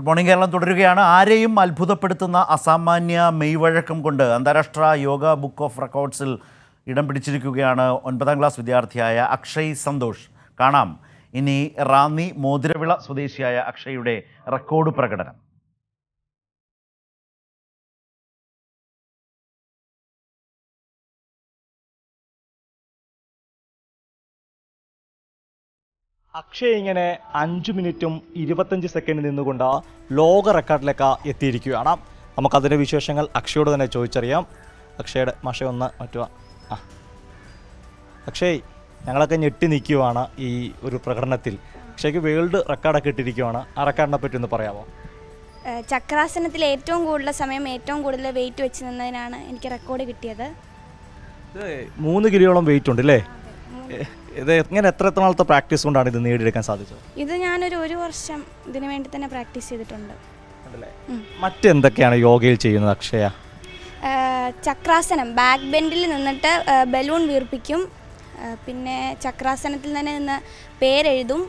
Good morning, Kerala. തുടരുകയാണ് ആരെയും അത്ഭുതപ്പെടുത്തുന്ന അസാമാന്യ മെയ്വഴക്കം കൊണ്ട് അന്താരാഷ്ട്ര യോഗ ബുക്ക് ഓഫ് റെക്കോർഡ്സിൽ ഇടം പിടിച്ചിരിക്കുകയാണ് 9th ക്ലാസ് വിദ്യാർത്ഥിയായ അക്ഷയ് സന്തോഷ്. കാണാം ഇനി റാന്നി മോതിരവിള സ്വദേശിയായ അക്ഷയുടെ റെക്കോർഡ് പ്രകടനം. Akshaya Anjuminatum, 25 seconds in the Gunda, Loga record like a Etirikuana, Amakadre Vishangal, Akshoda and a Choichariam, Akshay Mashona Matua Akshay, Nalakan Yetinikiwana, E. Urupraganatil, Shaki Wild, Rakadakitikiwana, Arakana Pit in the Parava Chakras and the Laton Gudla Same, Maton Gudla way to Chinana and Karakoda together. The moon the Gideon way to delay. They can attract all the practice under the need. They can solve it. Either Yana or some didn't then a practice either. Matin the can a yoga chain in Akshaya Chakras and a back bendil and a balloon virpicum, Pine Chakras and a pair edum,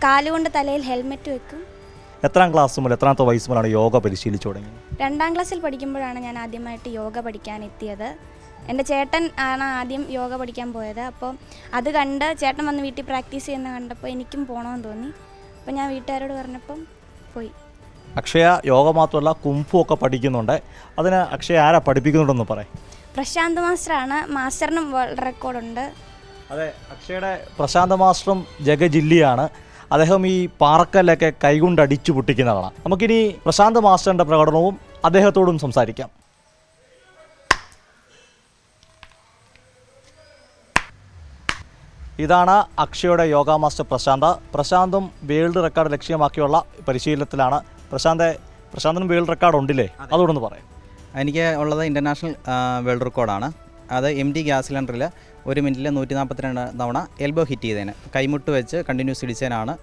Kalu and the Talil helmet to Ekum. A tranglass, a tranto is one yoga pedicili choding. Tandanglass particular and Adimati yoga, but can it the other. And the Chetan Anna Adim Yoga Badicam Boeda, other Ganda, Chatham and Viti practice in the Andapanikim Pono Doni, Pena Vita or Nepum, Poi Akshaya, Yoga Matola, Kumpoka Padikinonda, other Akshaya Padipikon on the Pare. Prashanta Mastrana, Master World Record under Akshaya Prashanta Mastrum, Jagajiliana, Adahami Parka like a Kaigunda Dichuputikinala. Amakini, Prashanta Master and the Pragadom, Adehatodum some Sarikam. Idana, Akshaya Yoga Master Prashanta, Prashantam World Record ലക്ഷ്യമാക്കിയുള്ള പരിശീലനത്തിലാണ് Prashanthan world record ഉണ്ടല്ലേ അതുകൊണ്ടൊന്ന് പറയാം എനിക്ക് ഉള്ളത് international world റെക്കോർഡാണ് അത് MT gas സിലിണ്ടറിൽ 1 മിനിറ്റിൽ 142 തവണ എൽബോ ഹിറ്റ് ചെയ്തേനെ കൈമുട്ട് വെച്ച് കണ്ടിന്യൂസ് ഇടിച്ചേനാണ്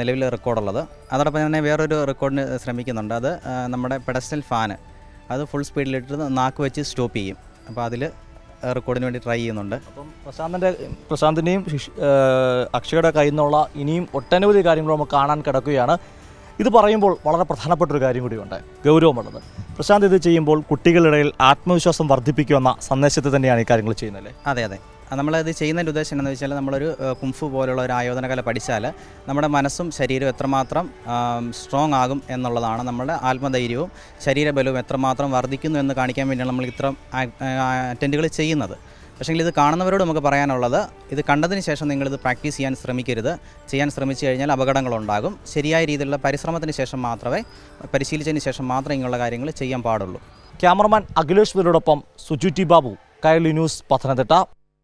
നിലവിലെ റെക്കോർഡ് ഉള്ളത് അതോടൊപ്പം തന്നെ വേറൊരു റെക്കോർഡിന് ശ്രമിക്കുന്നുണ്ട് അത് നമ്മുടെ പെഡസ്റ്റൽ ഫാൻ അത് ഫുൾ സ്പീഡിൽ ഇട്ട് നാക്ക് വെച്ച് സ്റ്റോപ്പ് ചെയ്യും അപ്പോൾ അതിൽ റെക്കോർഡിന് വേണ്ടി ട്രൈ ചെയ്യുന്നുണ്ട് അപ്പം പ്രശാന്തിനെയും അക്ഷയുടെ കയ്യിൽ നിന്നുള്ള ഇനിയും ഒട്ടനവധി കാര്യങ്ങൾ നമ്മൾ കാണാൻ കിടക്കുകയാണ് ഇത് പറയുമ്പോൾ വളരെ പ്രധാനപ്പെട്ട ഒരു കാര്യം കൂടിയുണ്ട് ഗൗരവമുള്ളത് പ്രശാന്ത് ഇത് ചെയ്യുമ്പോൾ കുട്ടികളിടയിൽ ആത്മവിശ്വാസം വർദ്ധിപ്പിക്കുന്ന സന്ദേശത്തെ തന്നെയാണ് ഈ കാര്യങ്ങൾ ചെയ്യുന്നത് അതെ അതെ നമ്മളത് ചെയ്യുന്നതിൻ്റെ ഉദ്ദേശം എന്താണെന്ന് വെച്ചാൽ നമ്മളൊരു കുംഫു പോലുള്ള ഒരു ആയോധന കല പഠിച്ചാൽ നമ്മുടെ മനസ്സും ശരീരവും എത്രമാത്രം സ്ട്രോങ് ആകും എന്നുള്ളതാണ് നമ്മുടെ ആത്മധൈര്യവും ശരീരബലവും എത്രമാത്രം വർദ്ധിക്കുന്നു എന്ന് കാണിക്കാൻ വേണ്ടിയാണ് നമ്മൾ ഇത്ര അറ്റൻഡുകൾ ചെയ്യുന്നത് പക്ഷേ ഇത് കാണുന്നവരോട് നമുക്ക് പറയാനുള്ളത് ഇത് കണ്ടതിന് ശേഷം നിങ്ങളിത് പ്രാക്ടീസ് ചെയ്യാൻ ശ്രമിക്കരുത് ചെയ്യാൻ ശ്രമിച്ചു കഴിഞ്ഞാൽ അപകടങ്ങളുണ്ടാകും ശരിയായ രീതിയിലുള്ള പരിശ്രമത്തിന് ശേഷം മാത്രമേ പരിശീലിച്ചതിന് ശേഷം മാത്രമേ ഇങ്ങനെയുള്ള കാര്യങ്ങൾ ചെയ്യാൻ പാടുള്ളൂ ക്യാമറമാൻ അഖിലേഷ് വിരോടൊപ്പം സുജുറ്റി ബാബു കൈലി ന്യൂസ് പത്തനംതിട്ട